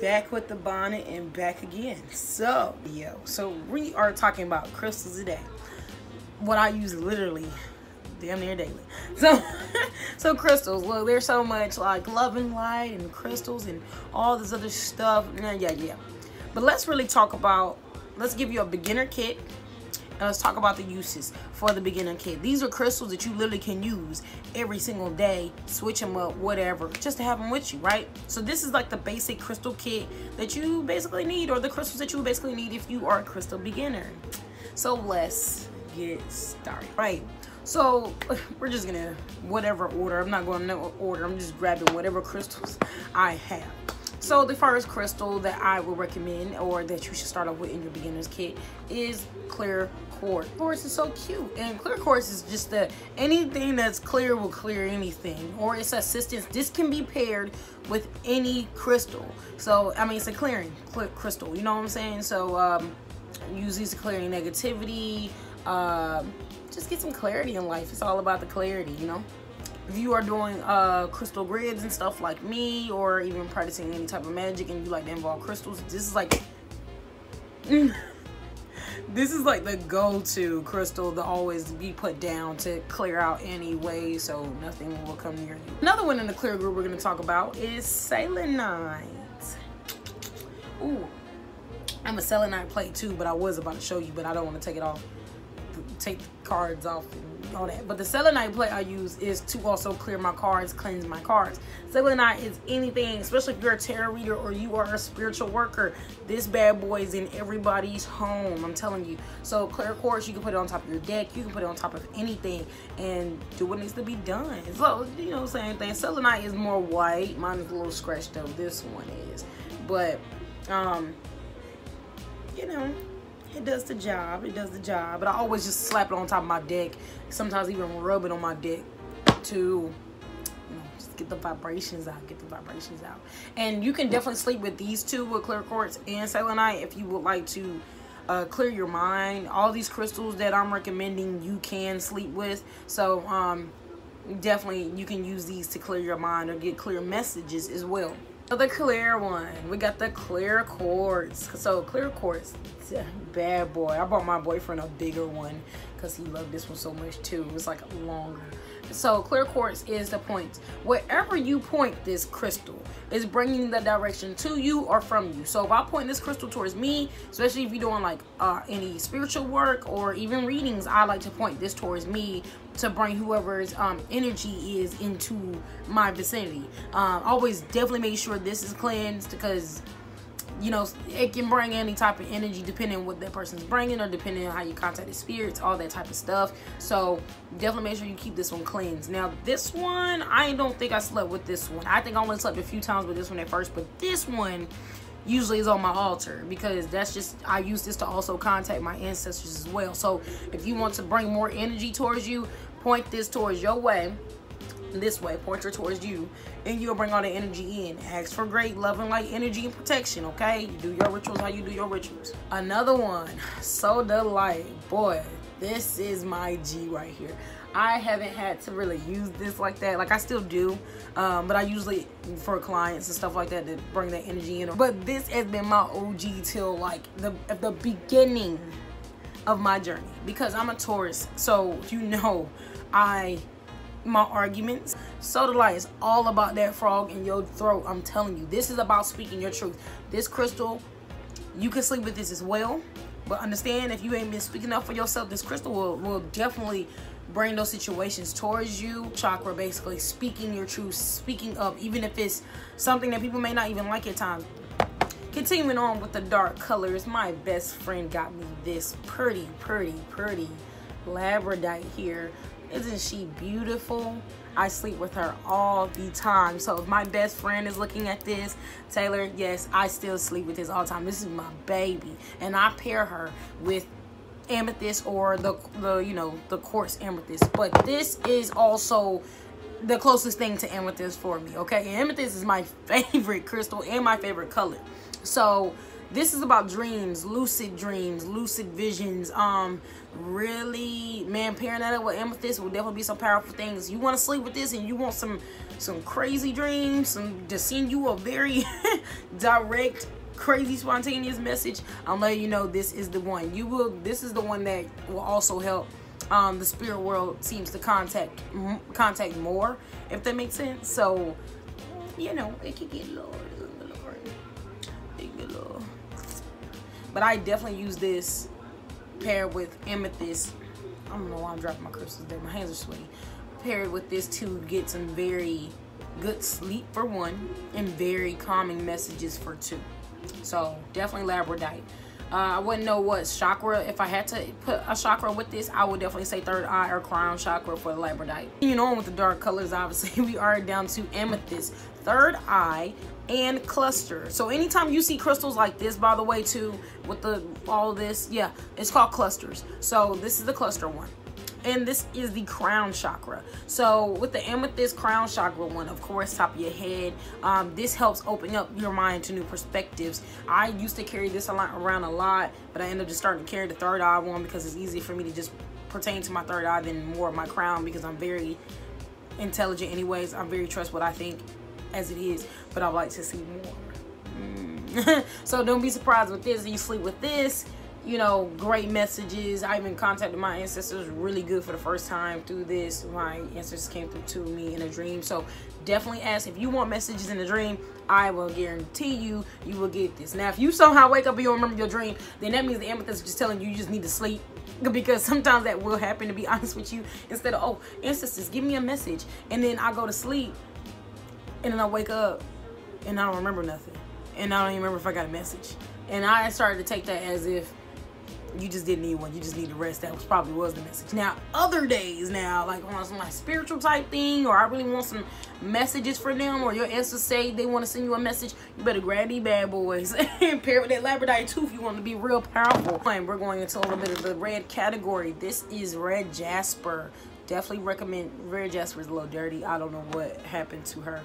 back with the bonnet and back again. So so we are talking about crystals today, what I use literally damn near daily. So so crystals, look, there's so much like love and light and crystals and all this other stuff. But let's really talk about, let's give you a beginner kit. And let's talk about the uses for the beginner kit. These are crystals that you literally can use every single day, switch them up, whatever, just to have them with you, right? So this is like the basic crystal kit that you basically need, or the crystals that you basically need if you are a crystal beginner. So let's get started, right? So we're just gonna, whatever order, I'm not going to order, I'm just grabbing whatever crystals I have. So the first crystal that I would recommend, or that you should start off with in your beginner's kit, is clear quartz. Quartz is so cute, and clear quartz is just the, anything that's clear will clear anything, or it's assistance. This can be paired with any crystal. So I mean, it's a clearing crystal, you know what I'm saying? So use these to clear any negativity, just get some clarity in life. It's all about the clarity, you know? If you are doing crystal grids and stuff like me, or even practicing any type of magic and you like to involve crystals, this is like this is like the go-to crystal to always be put down to clear out anyway, so nothing will come near you. Another one in the clear group we're going to talk about is selenite. Ooh, I'm a selenite plate too, but I was about to show you, but I don't want to take it off. Take the cards off and all that. But the selenite plate I use is to also clear my cards, cleanse my cards. Selenite is anything, especially if you're a tarot reader or you are a spiritual worker. This bad boy is in everybody's home, I'm telling you. So clear quartz, you can put it on top of your deck, you can put it on top of anything and do what needs to be done. So, you know, same thing. Selenite is more white. Mine is a little scratched though, this one is. But you know, it does the job, it does the job. But I always just slap it on top of my deck, sometimes even rub it on my deck to, you know, just get the vibrations out, get the vibrations out. And you can definitely sleep with these two, with clear quartz and selenite, if you would like to clear your mind. All these crystals that I'm recommending you can sleep with, so definitely you can use these to clear your mind or get clear messages as well. The clear one, we got the clear quartz. So clear quartz, bad boy. I bought my boyfriend a bigger one because he loved this one so much too. It was like longer. So clear quartz is the point. Wherever you point this crystal is bringing the direction to you or from you. So if I point this crystal towards me, especially if you're doing like any spiritual work or even readings, I like to point this towards me to bring whoever's energy is into my vicinity. Always definitely make sure this is cleansed, because you know, it can bring any type of energy depending on what that person's bringing or depending on how you contacted spirits, all that type of stuff. So definitely make sure you keep this one cleansed. Now this one, I don't think I slept with this one. I think I only slept a few times with this one at first, but this one usually is on my altar, because that's just, I use this to also contact my ancestors as well. So if you want to bring more energy towards you, point this towards your way. This way, point her towards you, and you'll bring all the energy in. Ask for great love and light energy and protection, okay? You do your rituals how you do your rituals. Another one, soda light. Boy, this is my G right here. I haven't had to really use this like that. Like, I still do, but I usually for clients and stuff like that to bring that energy in. But this has been my OG till like the beginning of my journey, because I'm a Taurus, so you know my arguments. Soda light is all about that frog in your throat. I'm telling you, this is about speaking your truth. This crystal, you can sleep with this as well, but understand, if you ain't been speaking up for yourself, this crystal will definitely bring those situations towards you. Chakra, basically speaking your truth, speaking up, even if it's something that people may not even like at times. Continuing on with the dark colors, my best friend got me this pretty labradorite here. Isn't she beautiful? I sleep with her all the time. So if my best friend is looking at this, Taylor, yes, I still sleep with this all the time. This is my baby, and I pair her with amethyst, or the you know, the quartz amethyst. But this is also the closest thing to amethyst for me, okay? And amethyst is my favorite crystal and my favorite color. So This is about dreams, lucid dreams, lucid visions. Really, man, pairing that up with amethyst will definitely be some powerful things. You want to sleep with this and you want some crazy dreams, to send you a very direct, crazy, spontaneous message. I'm letting you know this is the one. You will. This is the one that will also help. The spirit world seems to contact more, if that makes sense. So, you know, it could get low. But I definitely use this paired with amethyst. I don't know why I'm dropping my crystals there. My hands are sweaty. Paired with this to get some very good sleep for one, and very calming messages for two. So definitely labradorite. I wouldn't know what chakra. If I had to put a chakra with this, I would definitely say third eye or crown chakra for the labradorite. You know, with the dark colors, obviously we are down to amethyst, third eye, and cluster. So anytime you see crystals like this, by the way, too, with the all this, yeah, it's called clusters. So this is the cluster one, and this is the crown chakra. So with the amethyst crown chakra one, of course, top of your head, this helps open up your mind to new perspectives. I used to carry this around a lot, but I ended up just starting to carry the third eye one because it's easier for me to just pertain to my third eye than more of my crown, because I'm very intelligent anyways. I'm very trust what I think as it is, but I like to see more. So don't be surprised with this. You sleep with this, you know, great messages. I even contacted my ancestors really good for the first time through this. My ancestors came through to me in a dream. So definitely ask if you want messages in a dream. I will guarantee you, you will get this. Now, if you somehow wake up and you don't remember your dream, then that means the amethyst is just telling you you just need to sleep, because sometimes that will happen, to be honest with you. Instead of, oh, ancestors, give me a message, and then I go to sleep, and then I wake up, and I don't remember nothing. And I don't even remember if I got a message. And I started to take that as if you just didn't need one. You just need to rest. That was probably was the message. Now, other days now, like on some like spiritual type thing, or I really want some messages for them, or your ancestors say they want to send you a message, you better grab these bad boys and pair with that labradorite too if you want to be real powerful. And we're going into a little bit of the red category. This is red jasper. Definitely recommend. Red jasper is a little dirty. I don't know what happened to her.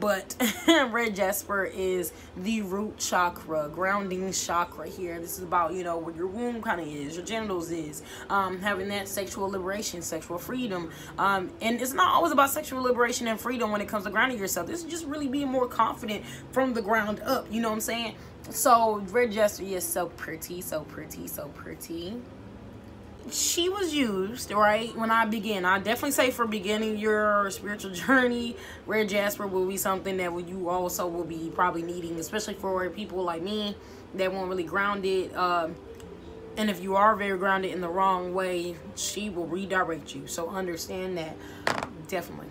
But red jasper is the root chakra, grounding chakra here. This is about, you know, where your womb kind of is, your genitals is, having that sexual liberation, sexual freedom. And it's not always about sexual liberation and freedom when it comes to grounding yourself. This is just really being more confident from the ground up, you know what I'm saying? So red jasper is so pretty, so pretty, so pretty. She was used right when I began. I definitely say for beginning your spiritual journey, red jasper will be something that you also will be probably needing, especially for people like me that weren't really grounded. And if you are very grounded in the wrong way, she will redirect you, so understand that. Definitely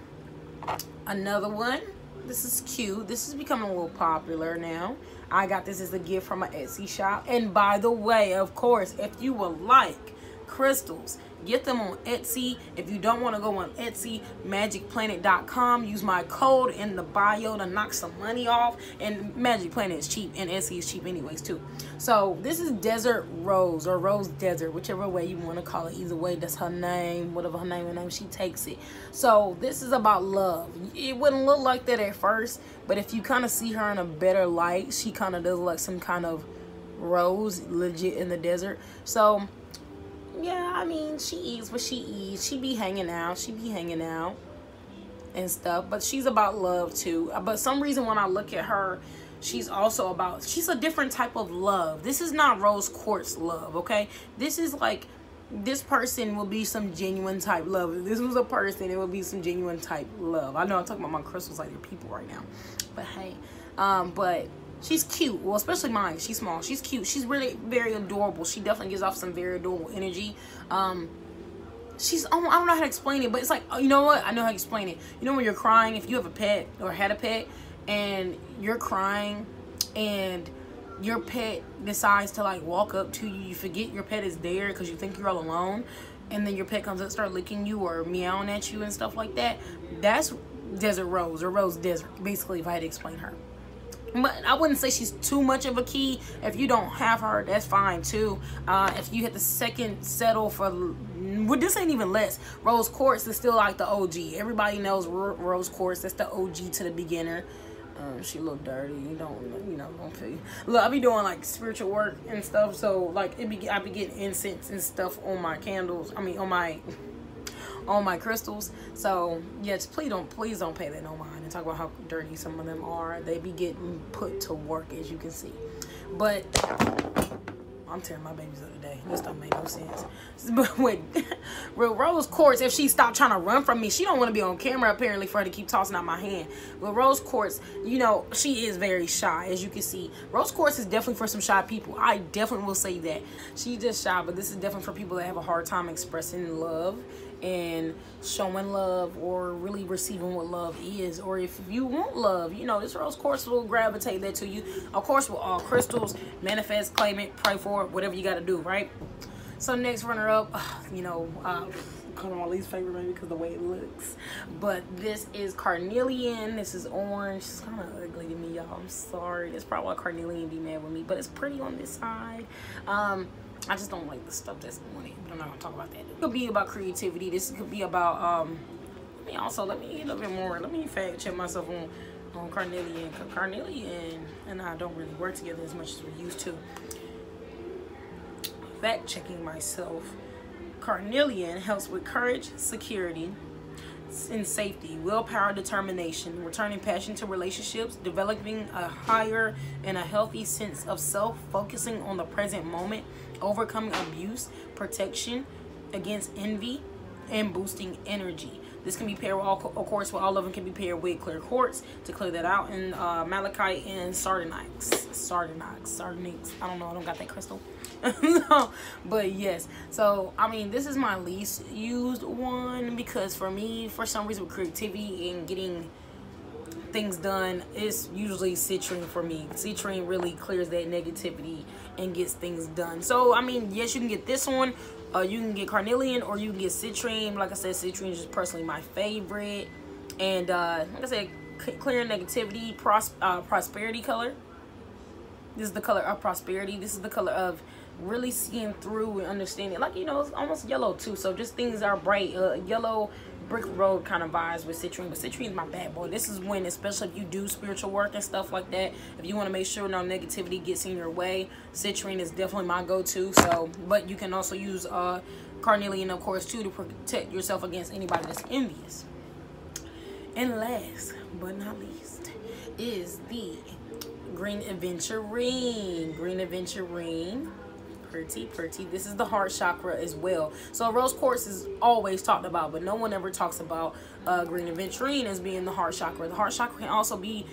another one. This is cute. This is becoming a little popular now. I got this as a gift from my Etsy shop. And by the way, of course, if you would like crystals, get them on Etsy. If you don't want to go on Etsy, MagicPlanet.com. Use my code in the bio to knock some money off. And Magic Planet is cheap, and Etsy is cheap anyways too. So this is Desert Rose, or Rose Desert, whichever way you want to call it. Either way, that's her name, whatever her name, she takes it. So this is about love. It wouldn't look like that at first, but if you kind of see her in a better light, she kind of does look like some kind of rose, legit in the desert. So yeah, I mean, she eats what she eats. She be hanging out. She be hanging out and stuff. But she's about love, too. But some reason when I look at her, she's also about... she's a different type of love. This is not rose quartz love, okay? This is like... this person will be some genuine type love. If this was a person, it would be some genuine type love. I know I'm talking about my crystals like they're people right now. But hey. But... she's cute. Well, especially mine. She's small. She's cute. She's really very adorable. She definitely gives off some very adorable energy. She's, I don't know how to explain it, but it's like, oh, you know what? I know how to explain it. You know when you're crying, if you have a pet or had a pet, and you're crying, and your pet decides to like walk up to you. You forget your pet is there because you think you're all alone, and then your pet comes up, start licking you or meowing at you and stuff like that. That's Desert Rose, or Rose Desert, basically, if I had to explain her. But I wouldn't say she's too much of a key. If you don't have her, that's fine too. If you hit the second, settle for, well, this ain't even less. Rose quartz is still like the OG. Everybody knows rose quartz. That's the OG to the beginner. she look dirty. Don't feel you. Look, I be doing like spiritual work and stuff, so like I be getting incense and stuff on my candles. I mean, on my crystals. So yes, please don't pay that no mind and talk about how dirty some of them are. They be getting put to work, as you can see. But I'm tearing my babies up today. This don't make no sense. But with Rose quartz, if she stopped trying to run from me, she don't want to be on camera apparently for her to keep tossing out my hand. With Rose quartz, you know, she is very shy, as you can see. Rose quartz is definitely for some shy people. I definitely will say that. She's just shy, but this is definitely for people that have a hard time expressing love and showing love, or really receiving what love is, or if you want love, you know, this Rose quartz will gravitate that to you. Of course, with all crystals, manifest, claim it, pray for it, whatever you got to do, right? So next runner up, you know, kind of my least favorite maybe because the way it looks, but this is carnelian. This is orange. It's kind of ugly to me, y'all. I'm sorry. It's probably why carnelian be mad with me, but it's pretty on this side. I just don't like the stuff that's on it, but I'm not gonna talk about that. It could be about creativity. This could be about let me get a bit more. Let me fact check myself on carnelian. Carnelian and I don't really work together as much as we used to. Fact checking myself. Carnelian helps with courage, security, and safety, willpower, determination, returning passion to relationships, developing a higher and a healthy sense of self, focusing on the present moment, overcoming abuse, protection against envy, and boosting energy. This can be paired with all, of course, with all of them can be paired with clear quartz to clear that out, and malachite and sardonyx. I don't know, I don't got that crystal. No, but yes, so I mean, this is my least used one because for me, for some reason, with creativity and getting things done, it's usually citrine for me. Citrine really clears that negativity and gets things done. So I mean, yes, you can get this one. You can get carnelian or you can get citrine. Like I said, citrine is just personally my favorite. And like I said, clearing negativity, prosperity color. This is the color of prosperity. This is the color of really seeing through and understanding. Like, you know, it's almost yellow too. So just things are bright, yellow brick road kind of vibes with citrine. But citrine is my bad boy. This is when, especially if you do spiritual work and stuff like that, if you want to make sure no negativity gets in your way, citrine is definitely my go-to. So, but you can also use carnelian, of course, too, to protect yourself against anybody that's envious. And last but not least is the green aventurine. Green aventurine. Pretty. This is the heart chakra as well. So rose quartz is always talked about, but no one ever talks about green aventurine as being the heart chakra. The heart chakra can also be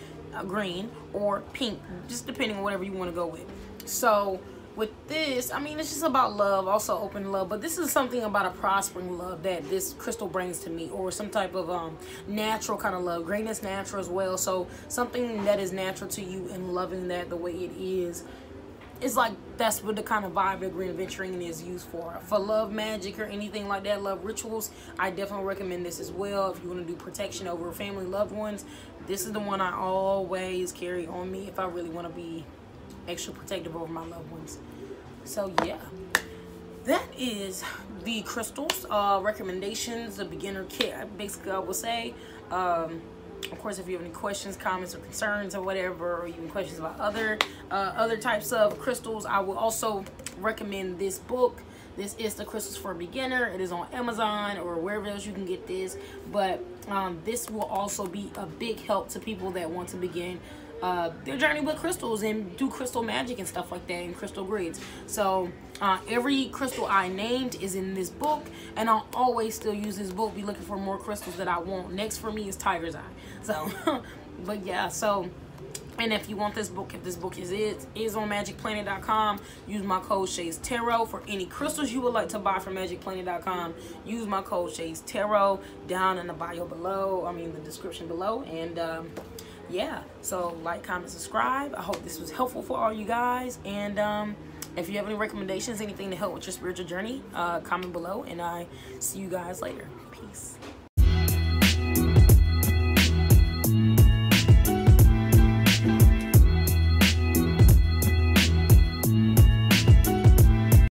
green or pink, just depending on whatever you want to go with. So with this, I mean, it's just about love, also open love, but this is something about a prospering love that this crystal brings to me, or some type of natural kind of love. Green is natural as well, so something that is natural to you and loving that the way it is. It's like that's what the kind of vibe that green aventurine is used for. For love magic or anything like that, love rituals, I definitely recommend this as well. If you want to do protection over family, loved ones, this is the one I always carry on me if I really want to be extra protective over my loved ones. So yeah, that is the crystals recommendations, the beginner kit. Basically, I will say, of course, if you have any questions, comments, or concerns, or whatever, or even questions about other types of crystals, I will also recommend this book. This is The Crystals for a Beginner. It is on Amazon or wherever else you can get this. But this will also be a big help to people that want to begin their journey with crystals and do crystal magic and stuff like that, and crystal grids. So every crystal I named is in this book, and I'll always still use this book. Be looking for more crystals that I want. Next for me is tiger's eye. So but yeah, so, and if you want this book, if this book is on MagicPlanet.com, use my code SHAZETARO for any crystals you would like to buy from MagicPlanet.com. Use my code SHAZETARO down in the bio below, I mean the description below. And yeah, so like, comment, subscribe. I hope this was helpful for all you guys. And if you have any recommendations, anything to help with your spiritual journey, comment below, and I see you guys later. Peace.